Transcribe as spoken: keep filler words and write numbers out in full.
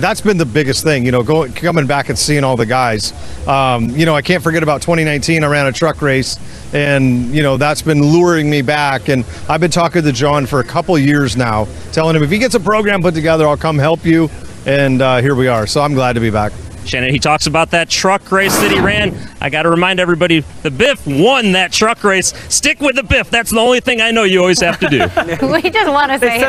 That's been the biggest thing, you know, going, coming back and seeing all the guys. Um, you know, I can't forget about twenty nineteen, I ran a truck race, and, you know, that's been luring me back. And I've been talking to John for a couple years now, telling him if he gets a program put together, I'll come help you. And uh, here we are. So I'm glad to be back. Shannon, he talks about that truck race that he ran. I got to remind everybody, the Biff won that truck race. Stick with the Biff. That's the only thing I know you always have to do. We just want to say